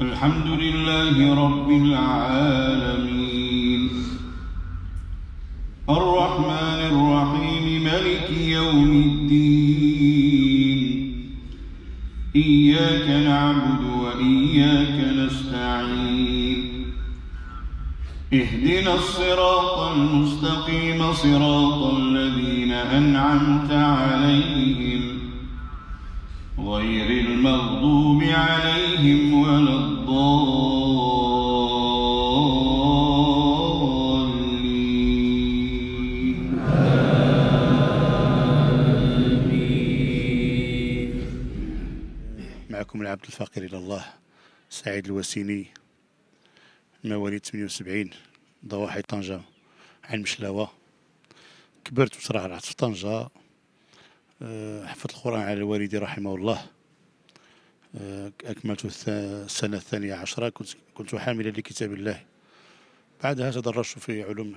الحمد لله رب العالمين الرحمن الرحيم ملك يوم الدين إياك نعبد وإياك نستعين اهدنا الصراط المستقيم صراط الذين أنعمت عليهم غير المغضوب عليهم ولا الضالين آمين. معكم العبد الفقير إلى الله سعيد الواسيني مواليد 78 ضواحي طنجة عن مشلاوة. كبرت بصراحة رحت في طنجة، حفظت القرآن على والدي رحمه الله. أكملت السنة 12، كنت حاملا لكتاب الله. بعدها تدرجت في علوم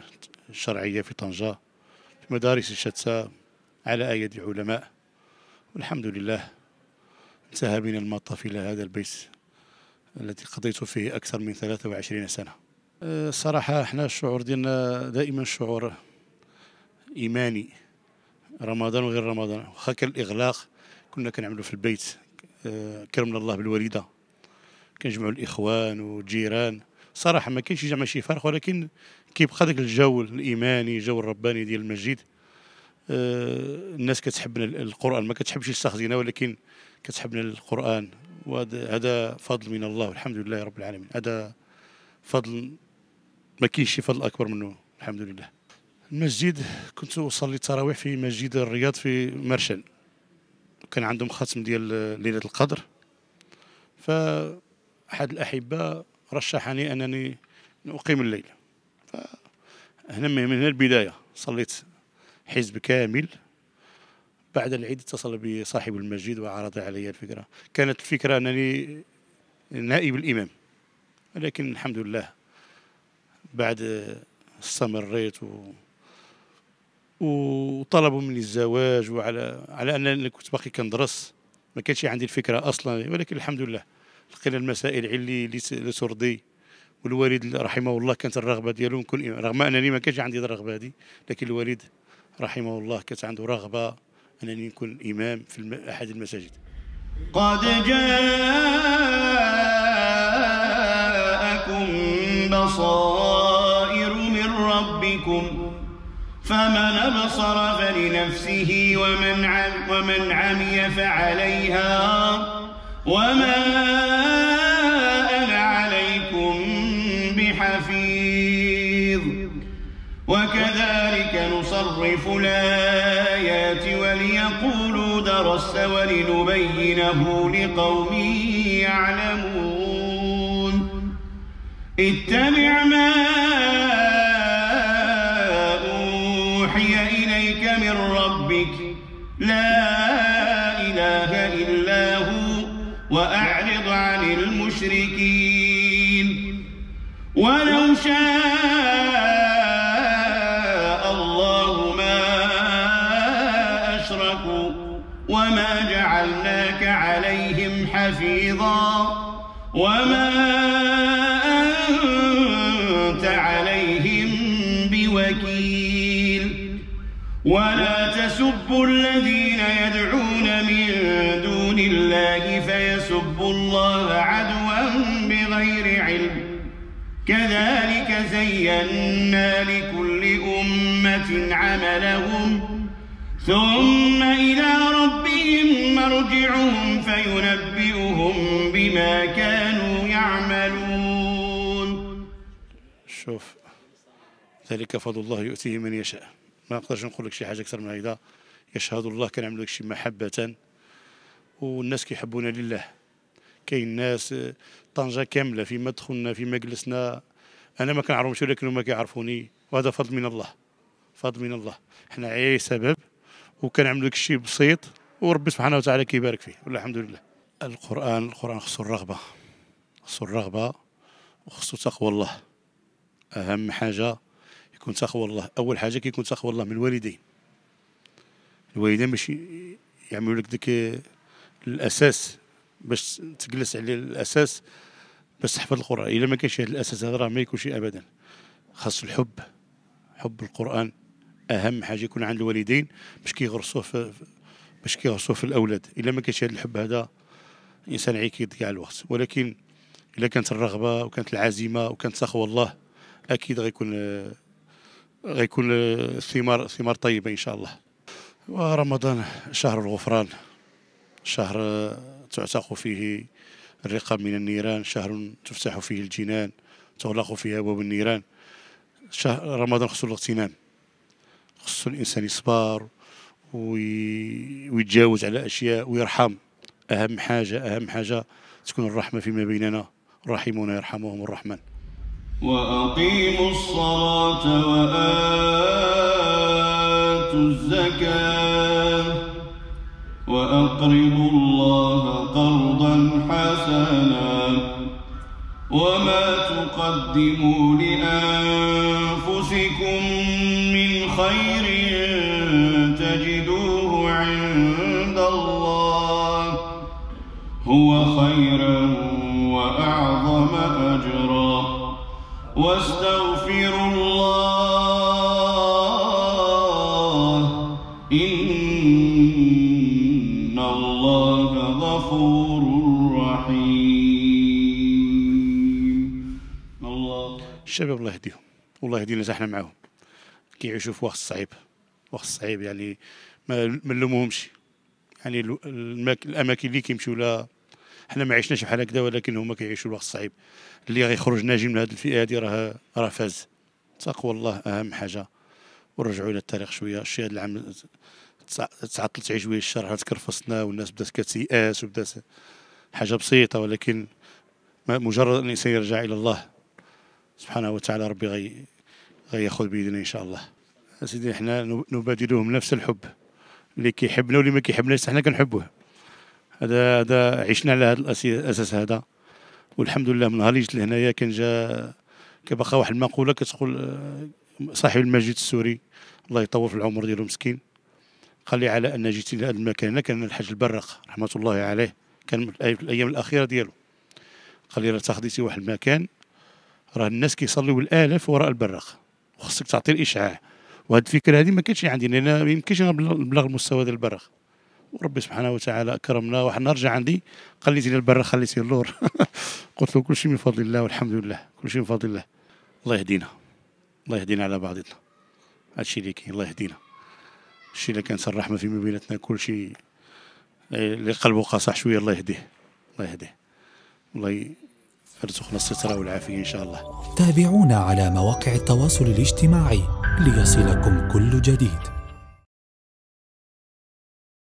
الشرعية في طنجة في مدارس شتى على أيدي علماء، والحمد لله انتهى بنا المطاف إلى هذا البيت الذي قضيت فيه أكثر من 23 سنة. الصراحة احنا الشعور ديالنا دائما شعور إيماني، رمضان وغير رمضان. واخا كان الإغلاق كنا كنعملو في البيت، كرمنا الله بالوالدة، كنجمعوا الإخوان والجيران. صراحة ما كاينش زعما شي فرق، ولكن كيبقى داك الجو الإيماني، الجو الرباني ديال المسجد. الناس كتحبنا القرآن، ما كتحبش السخزينة ولكن كتحبنا القرآن، وهذا فضل من الله والحمد لله رب العالمين. هذا فضل ما كاينش شي فضل أكبر منه الحمد لله. المسجد كنت أصلي التراويح في مسجد الرياض في مرشل، كان عندهم ختم ديال ليلة القدر، فأحد الأحبة رشحني أنني أقيم الليل. فهنا من هنا البداية صليت حزب كامل. بعد العيد اتصل بي صاحب المسجد وعرض علي الفكرة. كانت الفكرة أنني نائب الإمام، ولكن الحمد لله بعد استمريت وطلبوا مني الزواج، وعلى انني كنت باقي كندرس، ما كانش عندي الفكره اصلا، ولكن الحمد لله لقينا المسائل اللي ترضي. والوالد رحمه الله كانت الرغبه ديالو نكون، رغم انني ما كانش عندي الرغبه هذه، لكن الوالد رحمه الله كانت عنده رغبه انني نكون امام في احد المساجد. قد جاءكم بصائر من ربكم فمن أبصر فلنفسه ومن عمي فعليها وما أنا عليكم بحفيظ. وكذلك نصرف الآيات وليقولوا درست ولنبينه لقوم يعلمون. اتبع ما لا إله إلا هو وأعرض عن المشركين. ولو شاء الله ما أشركوا وما جعلناك عليهم حفيظا وما أنت عليهم بوكيل. ولا تسبوا الذين يدعون من دون الله فيسبوا الله عدوا بغير علم، كذلك زينا لكل أمة عملهم ثم إلى ربهم مرجعهم فينبئهم بما كانوا يعملون. شوف، ذلك فضل الله يؤتيه من يشاء. ما نقدرش نقول لك شي حاجه اكثر من هيدا. يشهد الله كنعملوا داكشي محبه، والناس كيحبونا لله. كاين ناس طنجه كامله فيما دخلنا فيما جلسنا، انا ما كنعرفهمش ولكن هما كيعرفوني، وهذا فضل من الله، فضل من الله. حنا عي سبب وكنعملوا داكشي بسيط وربي سبحانه وتعالى كيبارك فيه والحمد لله. القران خصو الرغبه، خصو الرغبه وخصو تقوى الله. اهم حاجه يكون تقوى الله. أول حاجة كيكون تقوى الله من الوالدين. الوالدين باش يعملوا لك ديك الأساس، باش تجلس على الأساس بس تحفظ القرآن. إذا ما كانش هذا الأساس هذا راه ما يكونش أبدا. خاص الحب، حب القرآن أهم حاجة يكون عند الوالدين باش كيغرسوه في الأولاد. إذا ما كانش هذا الحب هذا الإنسان عيك يضيع الوقت. ولكن إذا كانت الرغبة وكانت العزيمة وكانت تقوى الله أكيد غيكون ثمار طيبة إن شاء الله. ورمضان شهر الغفران، شهر تعتق فيه الرقاب من النيران، شهر تفتح فيه الجنان تغلق فيه أبواب النيران. شهر رمضان خصو الاغتنام، خصو الإنسان يصبر ويتجاوز على أشياء ويرحم. أهم حاجة تكون الرحمة فيما بيننا، راحمون يرحمهم الرحمن. وأقيموا الصلاة وآتوا الزكاة وأقرضوا الله قرضا حسنا وما تقدموا لأنفسكم من خير تجدوه عند الله هو خيرا وأعظم أجرا واستغفروا الله إن الله غفور رحيم. الله الشباب الله يهديهم والله يهدينا حنا معاهم، كيعيشوا في وقت صعيب يعني ما نلومهمش. يعني الاماكن اللي كيمشيو لها حنا ما عشناش بحال هكذا، ولكن هما كيعيشوا الوقت الصعيب. اللي غيخرج ناجي من هذه الفئه هذه راه فاز. تقوى الله اهم حاجه، ورجعوا الى التاريخ شويه. الشيء هذا العام تعطلت عليه شويه، الشارع تكرفصنا والناس بدات كتياس وبدات حاجه بسيطه، ولكن مجرد ان الانسان يرجع الى الله سبحانه وتعالى ربي غياخذ بيدنا ان شاء الله. سيدي حنا نبادلهم نفس الحب، اللي كيحبنا واللي ما كيحبناش حنا كنحبوه. هذا عشنا على هذا الاساس هذا، والحمد لله من نهار اللي جيت لهنايا كان جا كيبقى واحد المقوله كتقول صاحب المسجد السوري الله يطول في العمر ديالو مسكين، قال لي على ان جيتي لهذا المكان هنا. كان الحاج البراق رحمه الله عليه كان في الايام الاخيره ديالو، قال لي راه تاخذيتي واحد المكان راه الناس كيصليو بالالاف وراء البراق، وخصك تعطي الاشعاع. وهاد الفكره هذه ما كانتش عندي، لان ما يمكنش نبلغ المستوى ديال البراق. وربي سبحانه وتعالى كرمنا واحد النهار جا عندي قال لي زين البراق خليتي اللور قلت له كلشي من فضل الله والحمد لله، كلشي من فضل الله. الله يهدينا، الله يهدينا على بعضنا. هادشي اللي كاين الله يهدينا. الشيء اللي كانت الرحمه فيما بيناتنا كلشي اللي قلبه قاصح شويه الله يهديه، الله يهديه، الله يرزقنا الستر والعافيه ان شاء الله. تابعونا على مواقع التواصل الاجتماعي ليصلكم كل جديد.